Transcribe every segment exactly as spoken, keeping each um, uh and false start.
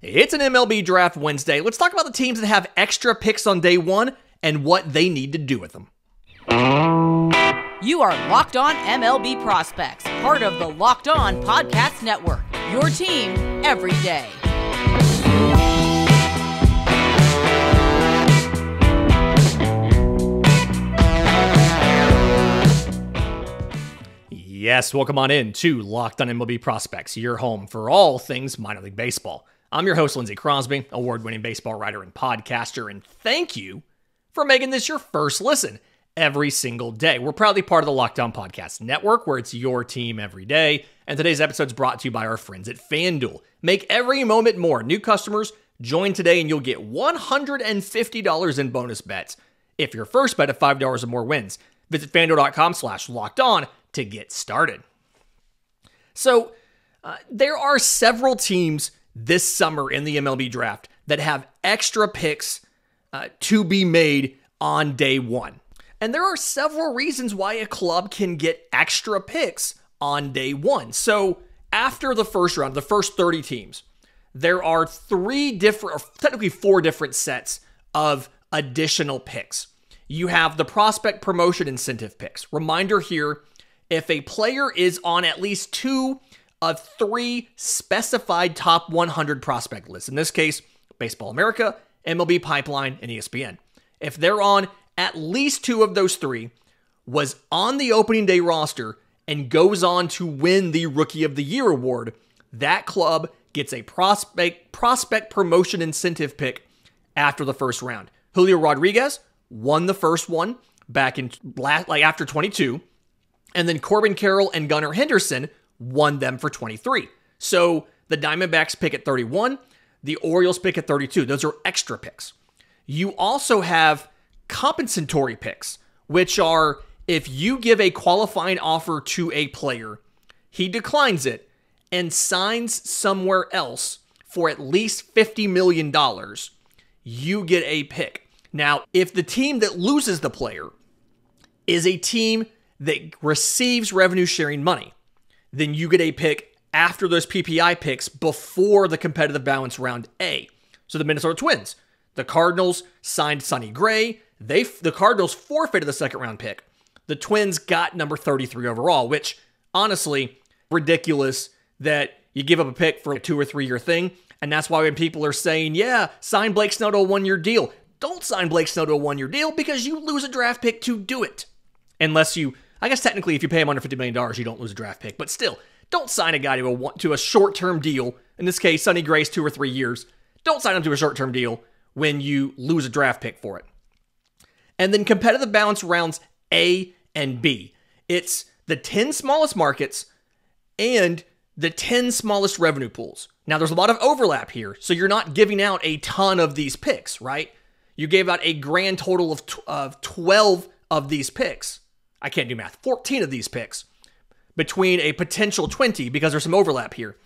It's an M L B Draft Wednesday. Let's talk about the teams that have extra picks on day one and what they need to do with them. You are Locked On M L B Prospects, part of the Locked On Podcast Network, your team every day. Yes, welcome on in to Locked On M L B Prospects, your home for all things minor league baseball. I'm your host, Lindsay Crosby, award-winning baseball writer and podcaster, and thank you for making this your first listen every single day. We're proudly part of the Locked On Podcast Network, where it's your team every day, and today's episode is brought to you by our friends at FanDuel. Make every moment more. New customers, join today, and you'll get one hundred fifty dollars in bonus bets if your first bet of five dollars or more wins. Visit FanDuel.com slash locked on to get started. So, uh, there are several teams this summer in the M L B draft that have extra picks uh, to be made on day one. And there are several reasons why a club can get extra picks on day one. So after the first round, the first thirty teams, there are three different, or technically four different sets of additional picks. You have the prospect promotion incentive picks. Reminder here, if a player is on at least two of three specified top one hundred prospect lists. In this case, Baseball America, M L B Pipeline, and E S P N. If they're on at least two of those three, was on the opening day roster, and goes on to win the Rookie of the Year award, that club gets a prospect prospect promotion incentive pick after the first round. Julio Rodriguez won the first one back in last, like after twenty-two, and then Corbin Carroll and Gunnar Henderson won them for twenty-three. So the Diamondbacks pick at thirty-one, the Orioles pick at thirty-two. Those are extra picks. You also have compensatory picks, which are if you give a qualifying offer to a player, he declines it and signs somewhere else for at least fifty million dollars, you get a pick. Now, if the team that loses the player is a team that receives revenue sharing money, then you get a pick after those P P I picks before the competitive balance round A. So the Minnesota Twins, the Cardinals signed Sonny Gray. They, the Cardinals forfeited the second round pick. The Twins got number thirty-three overall, which honestly, ridiculous that you give up a pick for a two or three year thing. And that's why when people are saying, yeah, sign Blake Snell to a one year deal. Don't sign Blake Snell to a one year deal because you lose a draft pick to do it. Unless you I guess technically if you pay him under fifty million dollars, you don't lose a draft pick. But still, don't sign a guy to a, to a short-term deal. In this case, Sonny Gray's two or three years. Don't sign him to a short-term deal when you lose a draft pick for it. And then competitive balance rounds A and B. It's the ten smallest markets and the ten smallest revenue pools. Now, there's a lot of overlap here, so you're not giving out a ton of these picks, right? You gave out a grand total of, of twelve of these picks. I can't do math, fourteen of these picks between a potential twenty because there's some overlap here.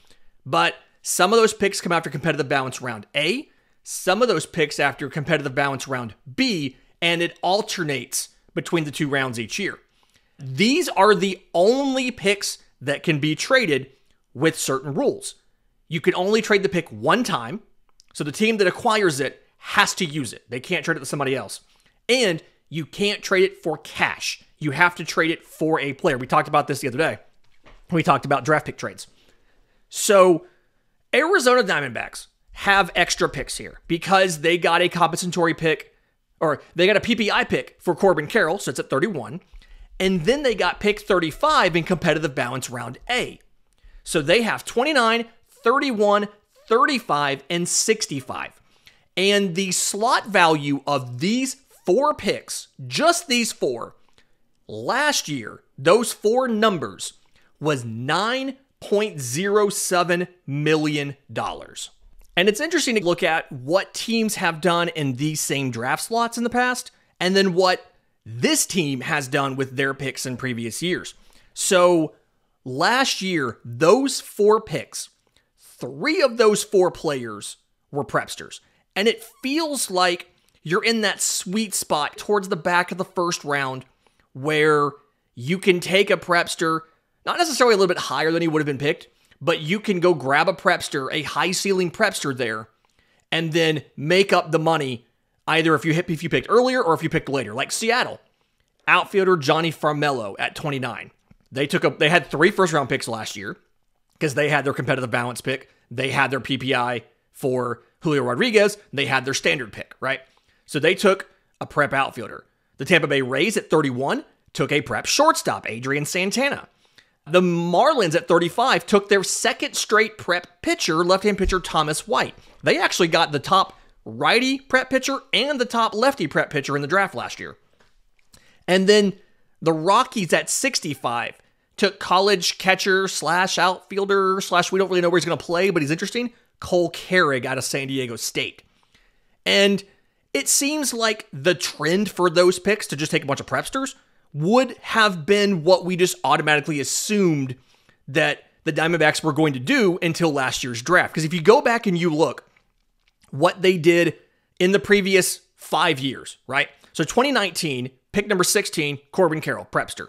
But some of those picks come after competitive balance round A, some of those picks after competitive balance round B, and it alternates between the two rounds each year. These are the only picks that can be traded with certain rules. You can only trade the pick one time, so the team that acquires it has to use it. They can't trade it to somebody else. And you can't trade it for cash. You have to trade it for a player. We talked about this the other day. We talked about draft pick trades. So Arizona Diamondbacks have extra picks here because they got a compensatory pick, or they got a P P I pick for Corbin Carroll, so it's at thirty-one, and then they got pick thirty-five in competitive balance round A. So they have twenty-nine, thirty-one, thirty-five, and sixty-five. And the slot value of these four picks, just these four, last year, those four numbers was nine point oh seven million dollars. And it's interesting to look at what teams have done in these same draft slots in the past, and then what this team has done with their picks in previous years. So last year, those four picks, three of those four players were prepsters. And it feels like you're in that sweet spot towards the back of the first round where you can take a prepster, not necessarily a little bit higher than he would have been picked, but you can go grab a prepster, a high-ceiling prepster there, and then make up the money either if you hit, if you picked earlier or if you picked later. Like Seattle, outfielder Johnny Farmelo at twenty-nine. They took a, they had three first-round picks last year because they had their competitive balance pick. They had their P P I for Julio Rodriguez. They had their standard pick, right? So they took a prep outfielder. The Tampa Bay Rays at thirty-one took a prep shortstop, Adrian Santana. The Marlins at thirty-five took their second straight prep pitcher, left-hand pitcher Thomas White. They actually got the top righty prep pitcher and the top lefty prep pitcher in the draft last year. And then the Rockies at sixty-five took college catcher slash outfielder slash we don't really know where he's going to play, but he's interesting, Cole Carrig out of San Diego State. And it seems like the trend for those picks to just take a bunch of prepsters would have been what we just automatically assumed that the Diamondbacks were going to do until last year's draft. Because if you go back and you look what they did in the previous five years, right? So twenty nineteen, pick number sixteen, Corbin Carroll, prepster.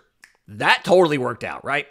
That totally worked out, right?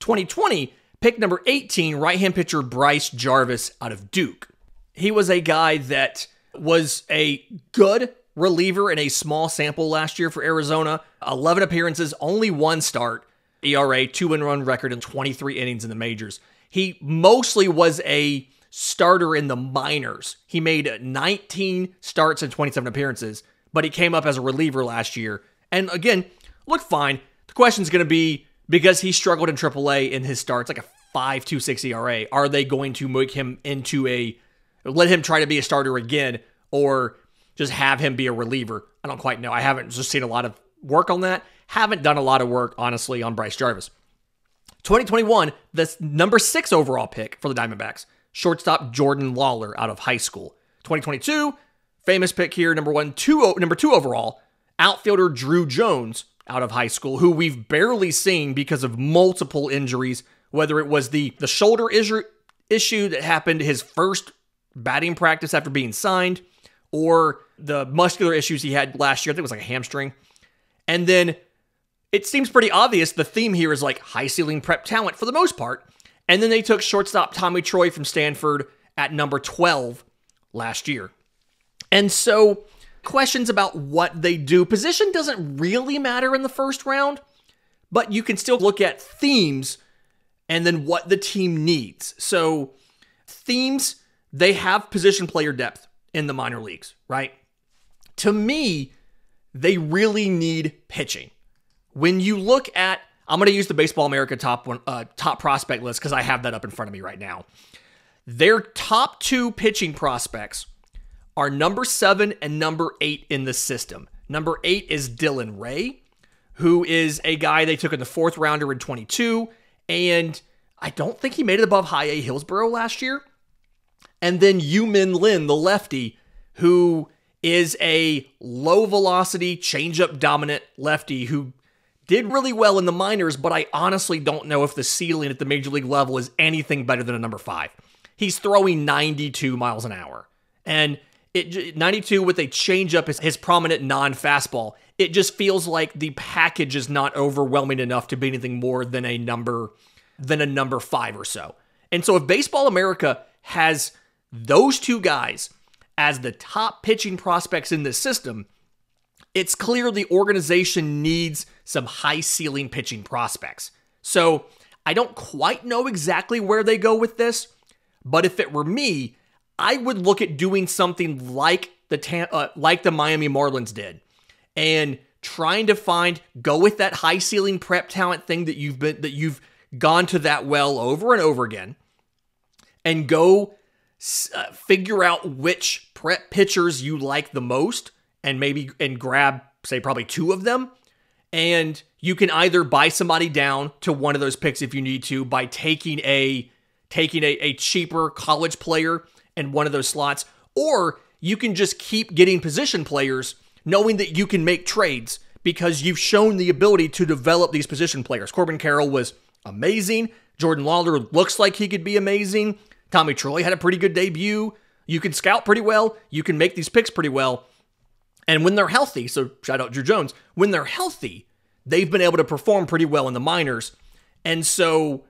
twenty twenty, pick number eighteen, right-hand pitcher Bryce Jarvis out of Duke. He was a guy that was a good reliever in a small sample last year for Arizona. eleven appearances, only one start, E R A, two and run record, and twenty-three innings in the majors. He mostly was a starter in the minors. He made nineteen starts and twenty-seven appearances, but he came up as a reliever last year. And again, looked fine. The question's going to be, because he struggled in triple A in his starts, like a five two six E R A, are they going to make him into a, let him try to be a starter again, or just have him be a reliever? I don't quite know. I haven't just seen a lot of work on that. Haven't done a lot of work, honestly, on Bryce Jarvis. twenty twenty-one, the number six overall pick for the Diamondbacks, shortstop Jordan Lawler out of high school. twenty twenty-two, famous pick here, number one, two, number two overall, outfielder Drew Jones out of high school, who we've barely seen because of multiple injuries, whether it was the, the shoulder issue, issue that happened his first batting practice after being signed, or the muscular issues he had last year. I think it was like a hamstring. And then it seems pretty obvious the theme here is like high ceiling prep talent for the most part. And then they took shortstop Tommy Troy from Stanford at number twelve last year. And so questions about what they do. Position doesn't really matter in the first round, but you can still look at themes and then what the team needs. So themes, they have position player depth in the minor leagues, right? To me, they really need pitching. When you look at, I'm going to use the Baseball America top one, uh, top prospect list because I have that up in front of me right now. Their top two pitching prospects are number seven and number eight in the system. Number eight is Dylan Ray, who is a guy they took in the fourth rounder in twenty-two, and I don't think he made it above high A Hillsborough last year. And then Yumin Lin, the lefty, who is a low-velocity, change-up dominant lefty who did really well in the minors, but I honestly don't know if the ceiling at the major league level is anything better than a number five. He's throwing ninety-two miles an hour. And it ninety-two with a change-up is his prominent non-fastball. It just feels like the package is not overwhelming enough to be anything more than a number, than a number five or so. And so if Baseball America has those two guys as the top pitching prospects in this system, it's clear the organization needs some high ceiling pitching prospects. So I don't quite know exactly where they go with this, but if it were me, I would look at doing something like the, uh, like the Miami Marlins did and trying to find, go with that high ceiling prep talent thing that you've been, that you've gone to that well over and over again, and go uh, figure out which prep pitchers you like the most, and maybe and grab, say, probably two of them. And you can either buy somebody down to one of those picks if you need to by taking a taking a, a cheaper college player in one of those slots, or you can just keep getting position players, knowing that you can make trades because you've shown the ability to develop these position players. Corbin Carroll was amazing. Jordan Lawler looks like he could be amazing. Tommy Troy had a pretty good debut. You can scout pretty well. You can make these picks pretty well. And when they're healthy, so shout out Drew Jones, when they're healthy, they've been able to perform pretty well in the minors. And so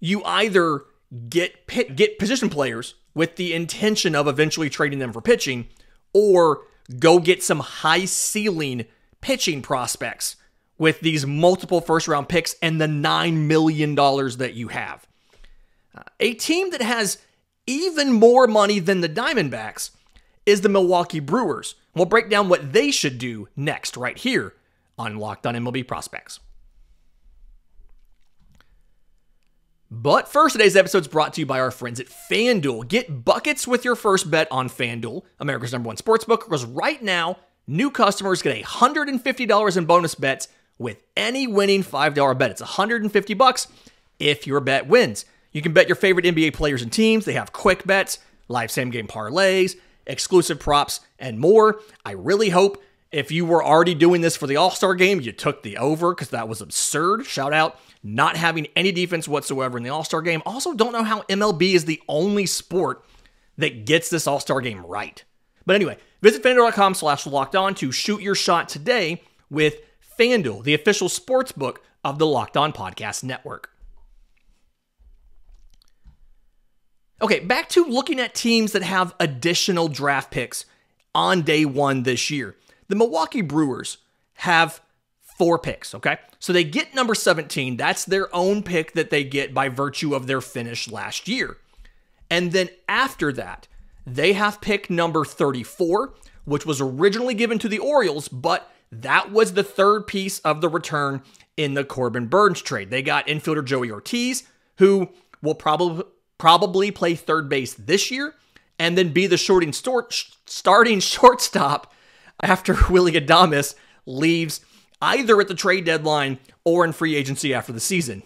you either get pit, get position players with the intention of eventually trading them for pitching, or go get some high ceiling pitching prospects with these multiple first round picks and the nine million dollars that you have. Uh, a team that has even more money than the Diamondbacks is the Milwaukee Brewers. We'll break down what they should do next right here on Locked On M L B Prospects. But first, today's episode is brought to you by our friends at FanDuel. Get buckets with your first bet on FanDuel, America's number one sportsbook, because right now, new customers get one hundred fifty dollars in bonus bets with any winning five dollar bet. It's one hundred fifty dollars if your bet wins. You can bet your favorite N B A players and teams. They have quick bets, live same-game parlays, exclusive props, and more. I really hope if you were already doing this for the All-Star game, you took the over, because that was absurd. Shout out not having any defense whatsoever in the All-Star game. Also, don't know how M L B is the only sport that gets this All-Star game right. But anyway, visit FanDuel.com slash locked on to shoot your shot today with FanDuel, the official sportsbook of the Locked On Podcast Network. Okay, back to looking at teams that have additional draft picks on day one this year. The Milwaukee Brewers have four picks, okay? So they get number seventeen. That's their own pick that they get by virtue of their finish last year. And then after that, they have pick number thirty-four, which was originally given to the Orioles, but that was the third piece of the return in the Corbin Burns trade. They got infielder Joey Ortiz, who will probably probably play third base this year, and then be the shorting stort, starting shortstop after Willy Adames leaves either at the trade deadline or in free agency after the season.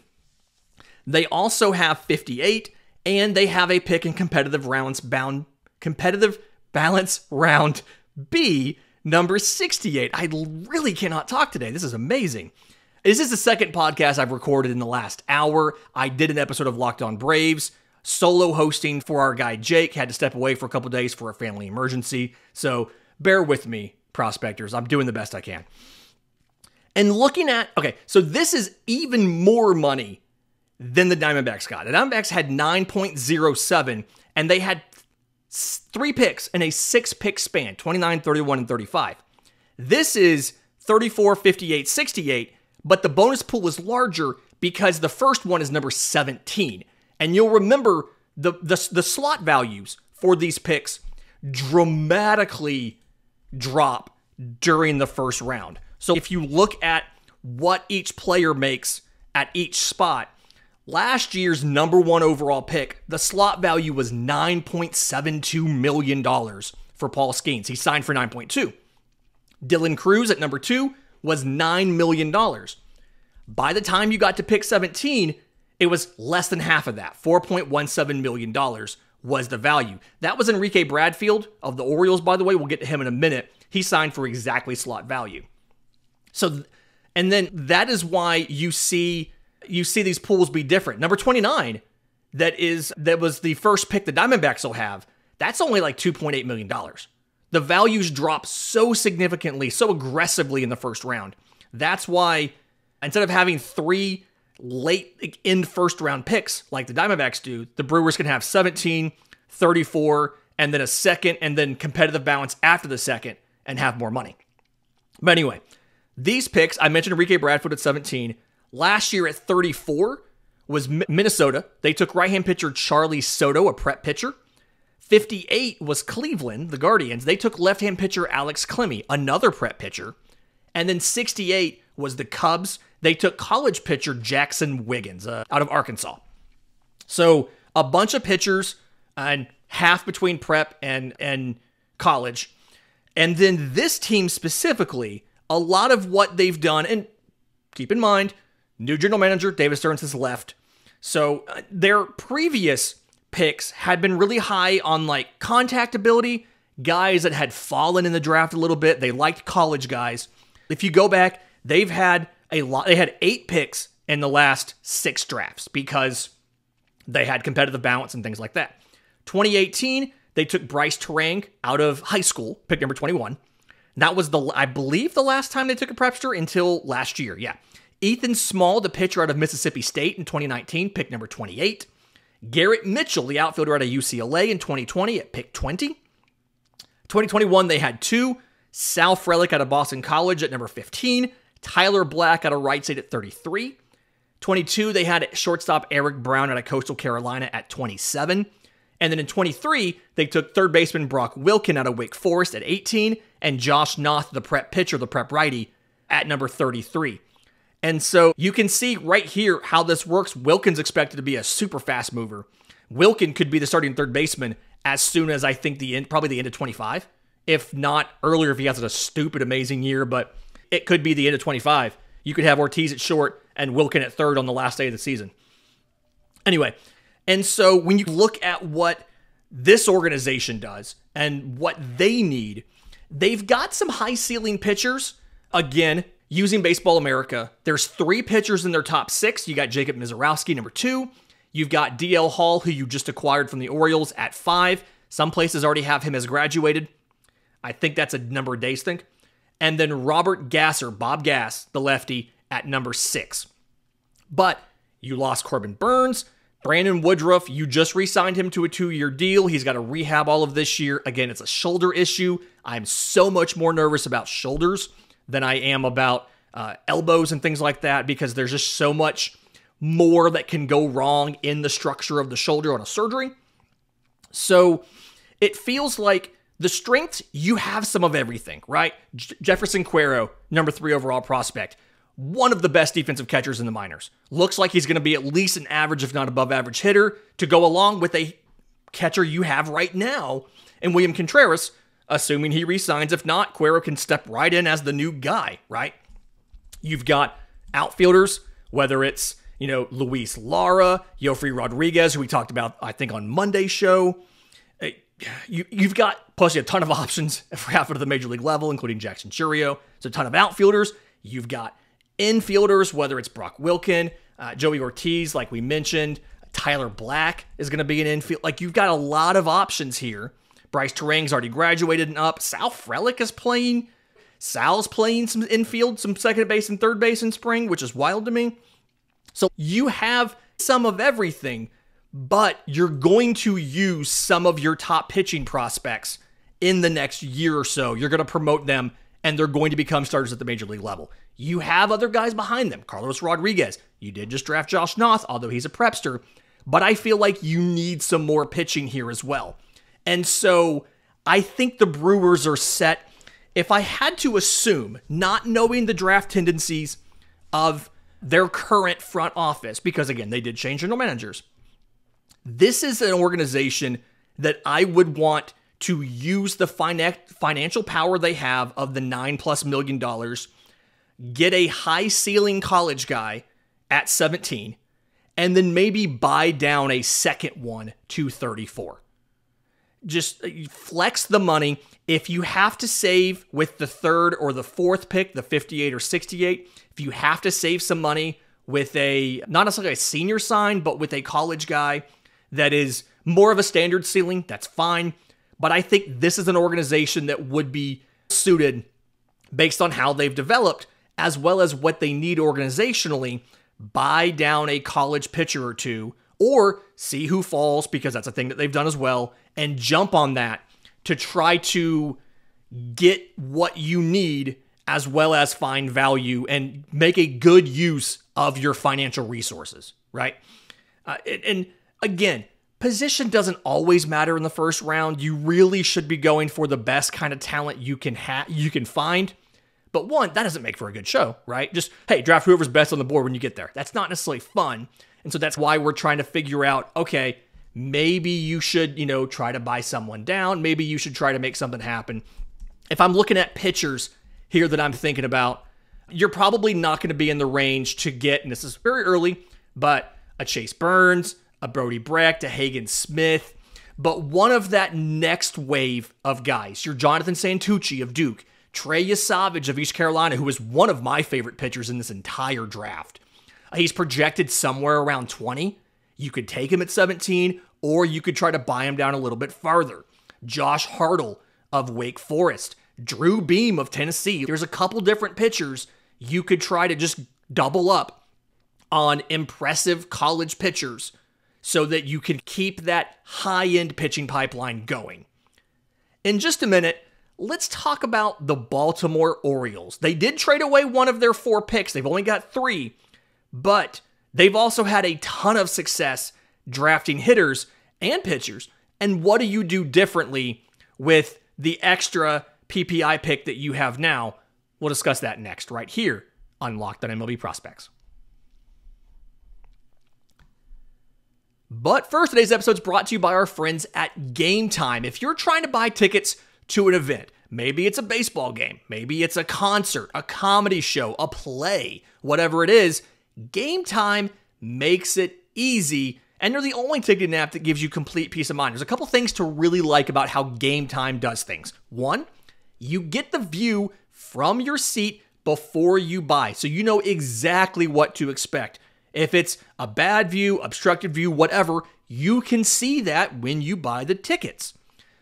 They also have fifty-eight, and they have a pick in competitive rounds bound competitive balance round B, number sixty-eight. I really cannot talk today. This is amazing. This is the second podcast I've recorded in the last hour. I did an episode of Locked On Braves, solo hosting for our guy Jake. Had to step away for a couple days for a family emergency. So bear with me, prospectors. I'm doing the best I can. And looking at, okay, so this is even more money than the Diamondbacks got. The Diamondbacks had nine point oh seven, and they had three picks in a six-pick span, twenty-nine, thirty-one, and thirty-five. This is thirty-four, fifty-eight, sixty-eight, but the bonus pool is larger because the first one is number seventeen. And you'll remember the, the, the slot values for these picks dramatically drop during the first round. So if you look at what each player makes at each spot, last year's number one overall pick, the slot value was nine point seven two million dollars for Paul Skeens. He signed for nine point two. Dylan Cruz at number two was nine million dollars. By the time you got to pick seventeen, it was less than half of that. four point one seven million dollars was the value. That was Enrique Bradfield of the Orioles, by the way. We'll get to him in a minute. He signed for exactly slot value. So, and then that is why you see you see these pools be different. Number twenty-nine, that is that was the first pick the Diamondbacks will have. That's only like two point eight million dollars. The values drop so significantly, so aggressively in the first round. That's why instead of having three late in first round picks like the Diamondbacks do, the Brewers can have seventeen, thirty-four, and then a second, and then competitive balance after the second, and have more money. But anyway, these picks, I mentioned Enrique Bradfield at seventeen. Last year at thirty-four was Minnesota. They took right-hand pitcher Charlie Soto, a prep pitcher. fifty-eight was Cleveland, the Guardians. They took left-hand pitcher Alex Klemme, another prep pitcher. And then sixty-eight was the Cubs. They took college pitcher Jackson Wiggins uh, out of Arkansas. So a bunch of pitchers and half between prep and, and college. And then this team specifically, a lot of what they've done, and keep in mind, new general manager David Stearns has left. So uh, their previous picks had been really high on like contact ability, guys that had fallen in the draft a little bit. They liked college guys. If you go back, they've had a lot. They had eight picks in the last six drafts because they had competitive balance and things like that. twenty eighteen, they took Bryce Terang out of high school, pick number twenty-one. That was, the I believe, the last time they took a prepster until last year, yeah. Ethan Small, the pitcher out of Mississippi State in twenty nineteen, pick number twenty-eight. Garrett Mitchell, the outfielder out of U C L A in twenty twenty at pick twenty. twenty twenty-one, they had two. Sal Frelick out of Boston College at number fifteen. Tyler Black out of Wright State at thirty-three. twenty-two, they had shortstop Eric Brown out of Coastal Carolina at twenty-seven. And then in twenty-three, they took third baseman Brock Wilken out of Wake Forest at eighteen. And Josh Knoth, the prep pitcher, the prep righty, at number thirty-three. And so you can see right here how this works. Wilken's expected to be a super fast mover. Wilken could be the starting third baseman as soon as I think the end, probably the end of twenty-five. If not earlier, if he has a stupid, amazing year, but it could be the end of twenty-five. You could have Ortiz at short and Wilken at third on the last day of the season. Anyway, and so when you look at what this organization does and what they need, they've got some high ceiling pitchers. Again, using Baseball America, there's three pitchers in their top six. You got Jacob Mizorowski, number two. You've got D L Hall, who you just acquired from the Orioles, at five. Some places already have him as graduated. I think that's a number of days thing. And then Robert Gasser, Bob Gass, the lefty, at number six. But you lost Corbin Burns. Brandon Woodruff, you just re-signed him to a two-year deal. He's got to rehab all of this year. Again, it's a shoulder issue. I'm so much more nervous about shoulders than I am about uh, elbows and things like that, because there's just so much more that can go wrong in the structure of the shoulder on a surgery. So it feels like the strengths, you have some of everything, right? J- Jefferson Cuero, number three overall prospect. One of the best defensive catchers in the minors. Looks like he's going to be at least an average, if not above average hitter, to go along with a catcher you have right now. And William Contreras, assuming he resigns. If not, Cuero can step right in as the new guy, right? You've got outfielders, whether it's, you know, Luis Lara, Yofrey Rodriguez, who we talked about, I think, on Monday's show. You, you've got, plus you have a ton of options for half of the major league level, including Jackson Churio. It's a ton of outfielders. You've got infielders, whether it's Brock Wilken, uh, Joey Ortiz, like we mentioned, Tyler Black is going to be an infield. Like, you've got a lot of options here. Bryce Terang's already graduated and up. Sal Frelick is playing. Sal's playing some infield, some second base and third base in spring, which is wild to me. So you have some of everything, but you're going to use some of your top pitching prospects in the next year or so. You're going to promote them, and they're going to become starters at the major league level. You have other guys behind them. Carlos Rodriguez. You did just draft Josh Knoth, although he's a prepster. But I feel like you need some more pitching here as well. And so I think the Brewers are set. If I had to assume, not knowing the draft tendencies of their current front office, because again, they did change general managers, this is an organization that I would want to use the finan- financial power they have of the nine plus million dollars, get a high ceiling college guy at seventeen, and then maybe buy down a second one to thirty-four. Just flex the money. If you have to save with the third or the fourth pick, the fifty-eight or sixty-eight, if you have to save some money with a, not necessarily a senior sign, but with a college guy that is more of a standard ceiling, that's fine. But I think this is an organization that would be suited based on how they've developed, as well as what they need organizationally. Buy down a college pitcher or two, or see who falls, because that's a thing that they've done as well, and jump on that to try to get what you need, as well as find value and make a good use of your financial resources, right? Uh, and, and again, position doesn't always matter in the first round. You really should be going for the best kind of talent you can ha- you can find. But one, that doesn't make for a good show, right? Just, hey, draft whoever's best on the board when you get there. That's not necessarily fun. And so that's why we're trying to figure out, okay, maybe you should, you know, try to buy someone down. Maybe you should try to make something happen. If I'm looking at pitchers here that I'm thinking about, you're probably not going to be in the range to get, and this is very early, but a Chase Burns, a Brody Breck, a Hagen Smith, but one of that next wave of guys, your Jonathan Santucci of Duke, Trey Yasavage of East Carolina, who is one of my favorite pitchers in this entire draft. He's projected somewhere around twenty. You could take him at seventeen, or you could try to buy him down a little bit farther. Josh Hartle of Wake Forest, Drew Beam of Tennessee. There's a couple different pitchers you could try to just double up on impressive college pitchers so that you can keep that high-end pitching pipeline going. In just a minute, let's talk about the Baltimore Orioles. They did trade away one of their four picks. They've only got three, but they've also had a ton of success drafting hitters and pitchers. And what do you do differently with the extra P P I pick that you have now? We'll discuss that next right here on Locked On M L B Prospects. But first, today's episode is brought to you by our friends at Game Time. If you're trying to buy tickets to an event, maybe it's a baseball game, maybe it's a concert, a comedy show, a play, whatever it is, Game Time makes it easy, and they're the only ticketing app that gives you complete peace of mind. There's a couple things to really like about how Game Time does things. One, you get the view from your seat before you buy, so you know exactly what to expect. If it's a bad view, obstructed view, whatever, you can see that when you buy the tickets.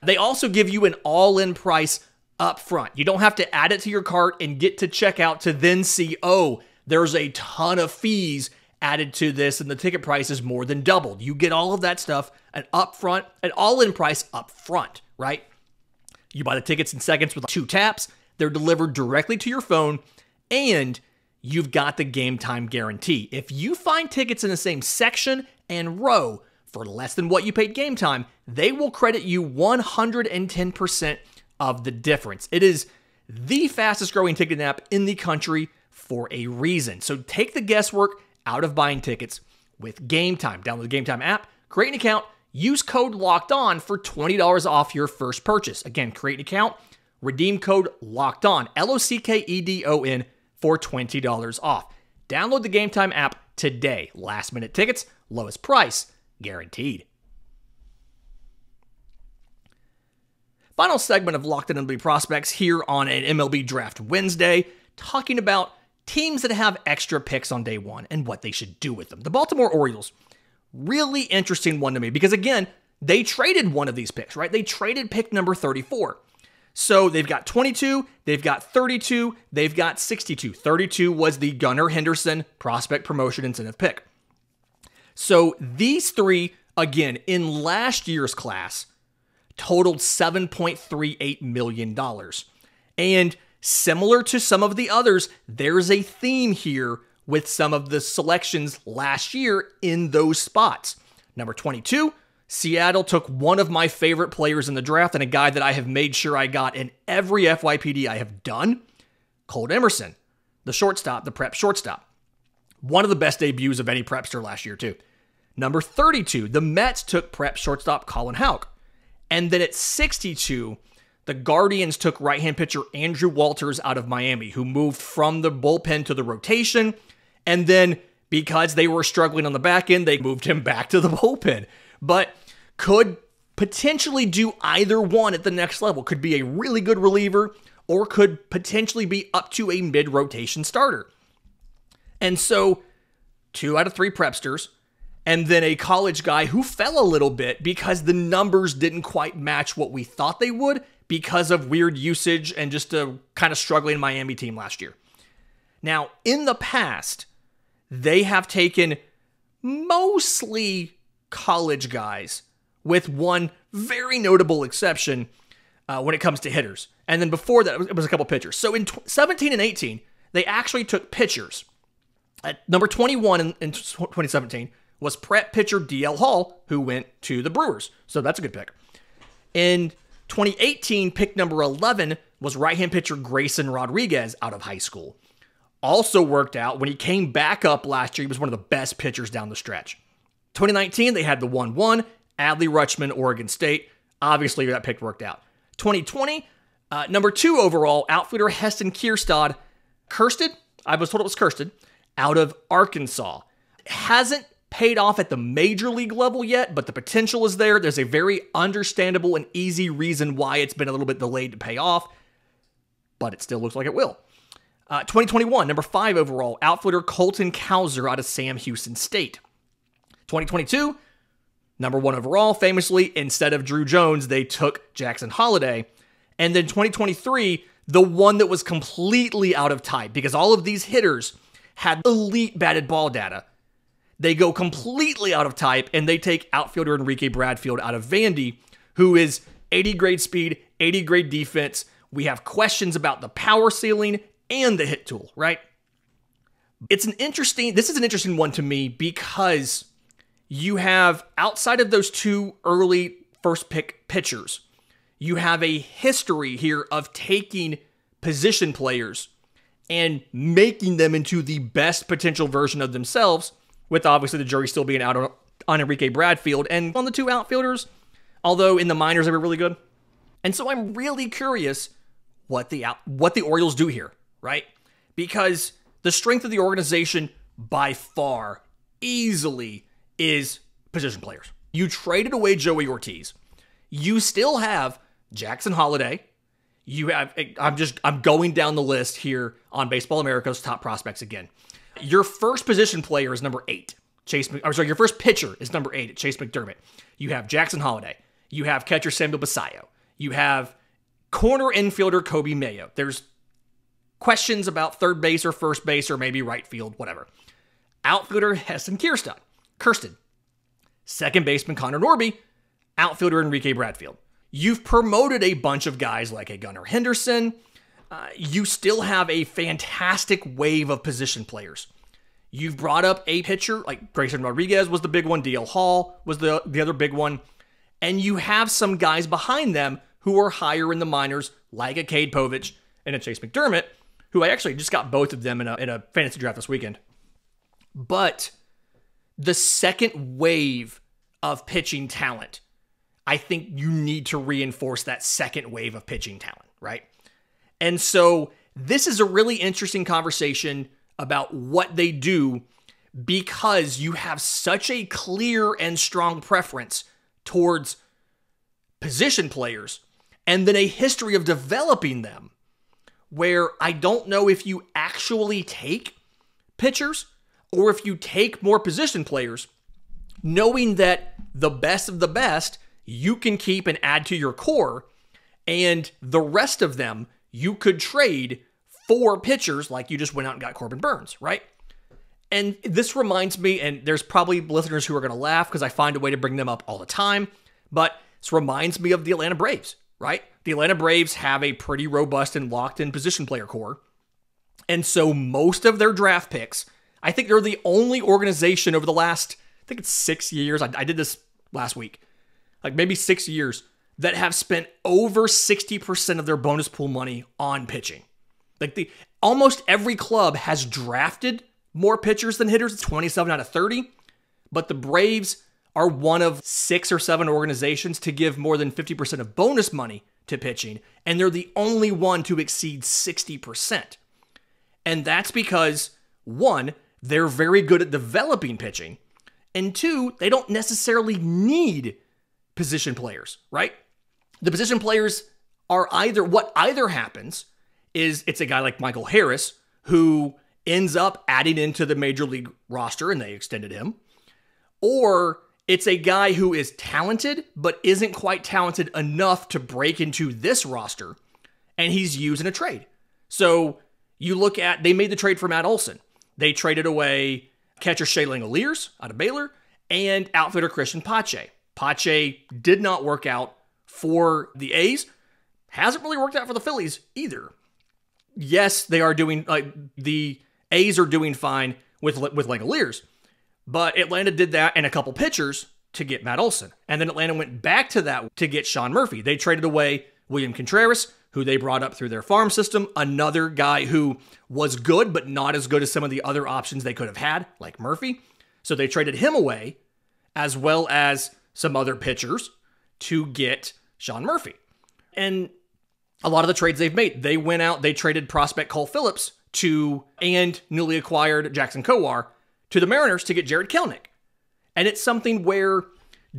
They also give you an all-in price up front. You don't have to add it to your cart and get to checkout to then see, oh, there's a ton of fees added to this and the ticket price is more than doubled. You get all of that stuff an upfront, an all-in price up front, right? You buy the tickets in seconds with two taps. They're delivered directly to your phone, and you've got the Game Time guarantee. If you find tickets in the same section and row for less than what you paid Game Time, they will credit you one hundred ten percent of the difference. It is the fastest growing ticketing app in the country for a reason. So take the guesswork out of buying tickets with Game Time. Download the Game Time app, create an account, use code LOCKEDON for twenty dollars off your first purchase. Again, create an account, redeem code LOCKEDON, L O C K E D O N, for twenty dollars off. Download the Game Time app today. Last minute tickets, lowest price, guaranteed. Final segment of Locked On M L B Prospects here on an M L B Draft Wednesday, talking about teams that have extra picks on day one and what they should do with them. The Baltimore Orioles, really interesting one to me because, again, they traded one of these picks, right? They traded pick number thirty-four. So they've got twenty-two, they've got thirty-two, they've got sixty-two. thirty-two was the Gunnar Henderson prospect promotion incentive pick. So these three, again, in last year's class, totaled seven point three eight million dollars. And similar to some of the others, there's a theme here with some of the selections last year in those spots. Number twenty-two, Seattle took one of my favorite players in the draft and a guy that I have made sure I got in every F Y P D I have done, Colt Emerson, the shortstop, the prep shortstop. One of the best debuts of any prepster last year, too. Number thirty-two, the Mets took prep shortstop Colin Houck. And then at sixty-two, the Guardians took right-hand pitcher Andrew Walters out of Miami, who moved from the bullpen to the rotation. And then because they were struggling on the back end, they moved him back to the bullpen. But could potentially do either one at the next level. Could be a really good reliever or could potentially be up to a mid-rotation starter. And so two out of three prepsters and then a college guy who fell a little bit because the numbers didn't quite match what we thought they would because of weird usage and just a kind of struggling Miami team last year. Now, in the past, they have taken mostly college guys with one very notable exception uh, when it comes to hitters. And then before that, it was, it was a couple pitchers. So in seventeen and eighteen, they actually took pitchers. At number twenty-one in, in twenty seventeen was prep pitcher D L Hall, who went to the Brewers. So that's a good pick. In twenty eighteen, pick number eleven was right-hand pitcher Grayson Rodriguez out of high school. Also worked out when he came back up last year. He was one of the best pitchers down the stretch. twenty nineteen, they had the one one, Adley Rutschman, Oregon State. Obviously, that pick worked out. twenty twenty, uh, number two overall, outfielder Heston Kjerstad, Kirsted, I was told it was Kirsted, out of Arkansas. Hasn't paid off at the major league level yet, but the potential is there. There's a very understandable and easy reason why it's been a little bit delayed to pay off, but it still looks like it will. Uh, twenty twenty-one, number five overall, outfielder Colton Cowser out of Sam Houston State. twenty twenty-two, number one overall, famously, instead of Drew Jones, they took Jackson Holliday. And then twenty twenty-three, the one that was completely out of type because all of these hitters had elite batted ball data. They go completely out of type, and they take outfielder Enrique Bradfield out of Vandy, who is eighty grade speed, eighty grade defense. We have questions about the power ceiling and the hit tool, right? It's an interesting, this is an interesting one to me because you have, outside of those two early first pick pitchers, you have a history here of taking position players and making them into the best potential version of themselves, with obviously the jury still being out on, on Enrique Bradfield and on the two outfielders, although in the minors they were really good. And so I'm really curious what the, what the Orioles do here, right? Because the strength of the organization by far, easily, is position players. You traded away Joey Ortiz. You still have Jackson Holiday. You have, I'm just, I'm going down the list here on Baseball America's top prospects again. Your first position player is number eight. Chase, I'm sorry, your first pitcher is number eight, Chase McDermott. You have Jackson Holiday. You have catcher Samuel Basayo. You have corner infielder Kobe Mayo. There's questions about third base or first base or maybe right field, whatever. Outfielder Heston Kjerstad. Kirsten. Second baseman Connor Norby. Outfielder Enrique Bradfield. You've promoted a bunch of guys like a Gunnar Henderson. Uh, you still have a fantastic wave of position players. You've brought up a pitcher, like Grayson Rodriguez was the big one. D L. Hall was the, the other big one. And you have some guys behind them who are higher in the minors, like a Cade Povich and a Chase McDermott, who I actually just got both of them in a, in a fantasy draft this weekend. But the second wave of pitching talent, I think you need to reinforce that second wave of pitching talent, right? And so this is a really interesting conversation about what they do because you have such a clear and strong preference towards position players and then a history of developing them, where I don't know if you actually take pitchers or if you take more position players, knowing that the best of the best you can keep and add to your core, and the rest of them you could trade for pitchers like you just went out and got Corbin Burns, right? And this reminds me, and there's probably listeners who are going to laugh because I find a way to bring them up all the time, but this reminds me of the Atlanta Braves, right? The Atlanta Braves have a pretty robust and locked-in position player core. And so most of their draft picks, I think they're the only organization over the last, I think it's six years. I, I did this last week, like maybe six years, that have spent over sixty percent of their bonus pool money on pitching. Like the almost every club has drafted more pitchers than hitters, twenty-seven out of thirty. But the Braves are one of six or seven organizations to give more than fifty percent of bonus money to pitching, and they're the only one to exceed sixty percent. And that's because, one, they're very good at developing pitching, and two, they don't necessarily need position players, right? The position players are either, what either happens is it's a guy like Michael Harris who ends up adding into the major league roster and they extended him, or it's a guy who is talented but isn't quite talented enough to break into this roster, and he's used in a trade. So you look at, they made the trade for Matt Olson. They traded away catcher Shailene Olliers out of Baylor and outfielder Christian Pache. Pache did not work out for the A's. Hasn't really worked out for the Phillies either. Yes, they are doing, like uh, the A's are doing fine with, with Langoliers. But Atlanta did that and a couple pitchers to get Matt Olson. And then Atlanta went back to that to get Sean Murphy. They traded away William Contreras, who they brought up through their farm system. Another guy who was good, but not as good as some of the other options they could have had, like Murphy. So they traded him away, as well as some other pitchers, to get Sean Murphy. And a lot of the trades they've made, they went out, they traded prospect Cole Phillips to, and newly acquired Jackson Kowar, to the Mariners to get Jared Kelenic. And it's something where,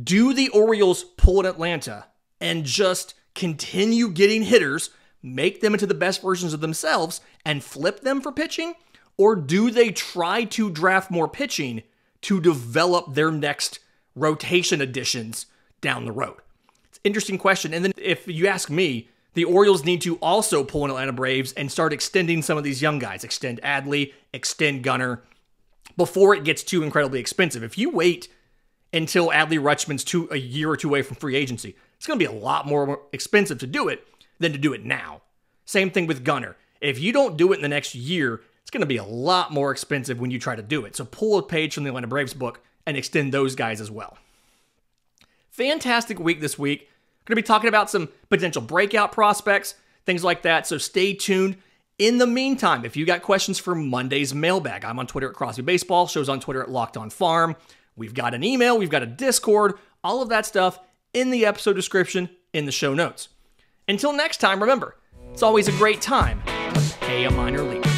do the Orioles pull in Atlanta and just continue getting hitters, make them into the best versions of themselves, and flip them for pitching? Or do they try to draft more pitching to develop their next rotation additions down the road? It's an interesting question. And then if you ask me, the Orioles need to also pull in Atlanta Braves and start extending some of these young guys. Extend Adley, extend Gunnar, before it gets too incredibly expensive. If you wait until Adley Rutschman's two, a year or two away from free agency, it's going to be a lot more expensive to do it than to do it now. Same thing with Gunnar. If you don't do it in the next year, it's going to be a lot more expensive when you try to do it. So pull a page from the Atlanta Braves book and extend those guys as well. Fantastic week this week. Going to be talking about some potential breakout prospects, things like that. So stay tuned. In the meantime, if you got questions for Monday's mailbag, I'm on Twitter at Crosby Baseball, show's on Twitter at Locked On Farm. We've got an email, we've got a Discord, all of that stuff in the episode description, in the show notes. Until next time, remember, it's always a great time to pay a minor league.